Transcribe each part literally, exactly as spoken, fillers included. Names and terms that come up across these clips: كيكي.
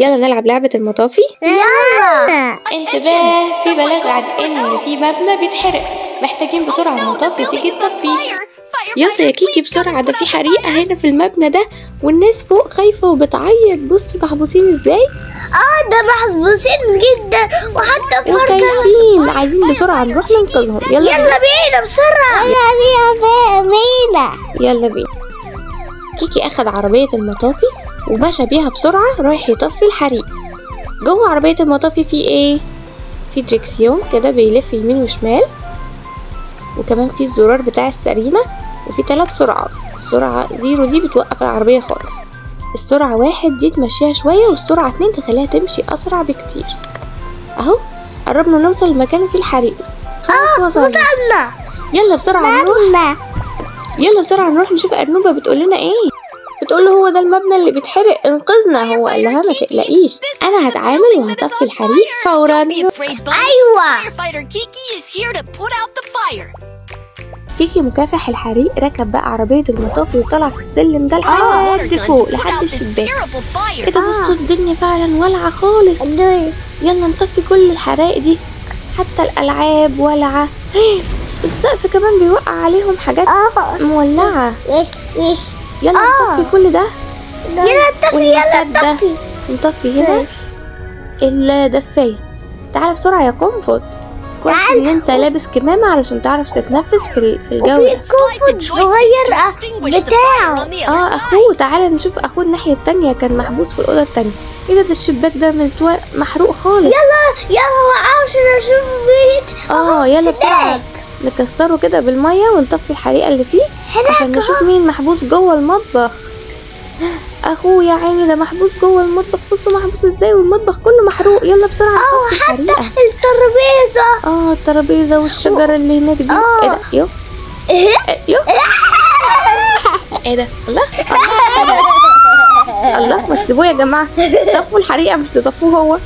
يلا نلعب لعبة المطافي. يلا. انتباه، في بلاغ عن ان في مبنى بيتحرق، محتاجين بسرعة المطافي تيجي تصفيه. يلا يا كيكي بسرعة، ده في حريقة هنا في المبنى ده، والناس فوق خايفة وبتعيط. بصي محبوسين ازاي. اه ده محبوسين جدا، وحتى فرقة وخايفين، عايزين بسرعة نروح ننقذهم. يلا يلا بينا بسرعة، يلا بينا يلا بينا. كيكي اخد عربية المطافي ومشى بيها بسرعة رايح يطفي الحريق. جوه عربية المطافي في ايه؟ في دريكسيون كده بيلف يمين وشمال، وكمان في الزرار بتاع السرينة، وفي ثلاث سرعات. السرعة زيرو دي بتوقف العربية خالص، السرعة واحد دي تمشيها شوية، والسرعة اتنين تخليها تمشي أسرع بكتير. أهو قربنا نوصل المكان فيه الحريق. خلاص وصلنا. يلا بسرعة نروح، يلا بسرعة نروح نشوف أرنوبة بتقول لنا إيه. بتقول له هو ده المبنى اللي بيتحرق، انقذنا. هو قال لها ما تقلقيش، انا هتعامل وهطفي الحريق فورا. ايوه كيكي مكافح الحريق ركب بقى عربيه المطافي وطلع في السلم ده لحد فوق لحد الشباك كده. بصوا الدنيا فعلا والعه خالص. يلا نطفي كل الحرايق دي، حتى الالعاب والعه، السقف كمان بيوقع عليهم حاجات مولعه. يلا آه. نطفي كل ده، يلا نطفي يلا نطفي نطفي هنا الدفاية. تعالى بسرعة يا قنفذ، كويس ان انت لابس كمامة علشان تعرف تتنفس في في الجو ده. قنفذ صغير بتاعه اه اخوه. تعالى نشوف اخوه الناحية التانية، كان محبوس في الأوضة التانية. ايه ده، ده الشباك ده متو... محروق خالص. يلا يلا وقعه عشان اشوف بيت. اه يلا بسرعة نكسره كده بالميه ونطفي الحريقه اللي فيه عشان نشوف مين محبوس جوه المطبخ. اخوه يا عيني ده محبوس جوه المطبخ، بصوا محبوس ازاي والمطبخ كله محروق. يلا بسرعه نطفي الحريقه. اه حتى الترابيزه، اه الترابيزه والشجره اللي هناك دي. ايه ده، يو يو ايه ده، الله الله ما تسيبوه يا جماعه، طفوا الحريقه مش تطفوه هو.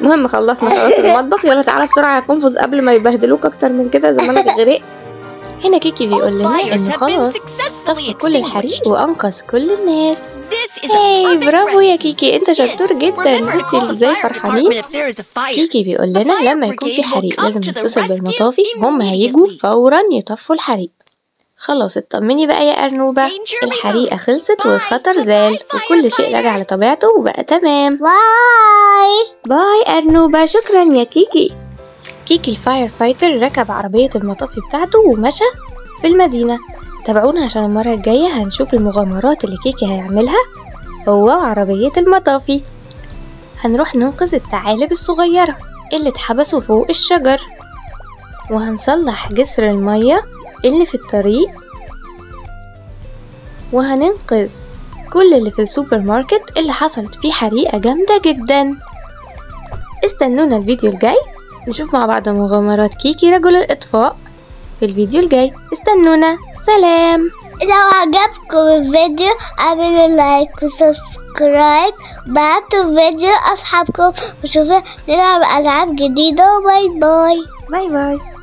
المهم خلصنا خلاص المطبخ. يلا تعالى بسرعه يا قنفذ قبل ما يبهدلوك اكتر من كده زمانك غرق. هنا كيكي بيقول لنا ان خلاص طفى كل الحريق وانقذ كل الناس. هاي برافو يا كيكي، انت شطور جدا. بصي ازاي فرحانين. كيكي بيقول لنا لما يكون في حريق لازم نتصل بالمطافي، هم هيجوا فورا يطفوا الحريق. خلاص اطمني بقى يا أرنوبة، الحريقة خلصت والخطر زال وكل شيء رجع لطبيعته وبقى تمام. باي باي أرنوبة، شكرا يا كيكي. كيكي الفاير فايتر ركب عربية المطافي بتاعته ومشى في المدينة. تابعونا عشان المرة الجاية هنشوف المغامرات اللي كيكي هيعملها هو وعربية المطافي. هنروح ننقذ الثعالب الصغيرة اللي اتحبسوا فوق الشجر، وهنصلح جسر المية اللي في الطريق، وهننقذ كل اللي في السوبر ماركت اللي حصلت فيه حريقة جامدة جدا. استنونا الفيديو الجاي نشوف مع بعض مغامرات كيكي رجل الإطفاء في الفيديو الجاي. استنونا، سلام. لو عجبكم الفيديو اعملوا لايك وسبسكرايب، بعتوا فيديو أصحابكم وشوفوا نلعب ألعاب جديدة. باي باي باي باي.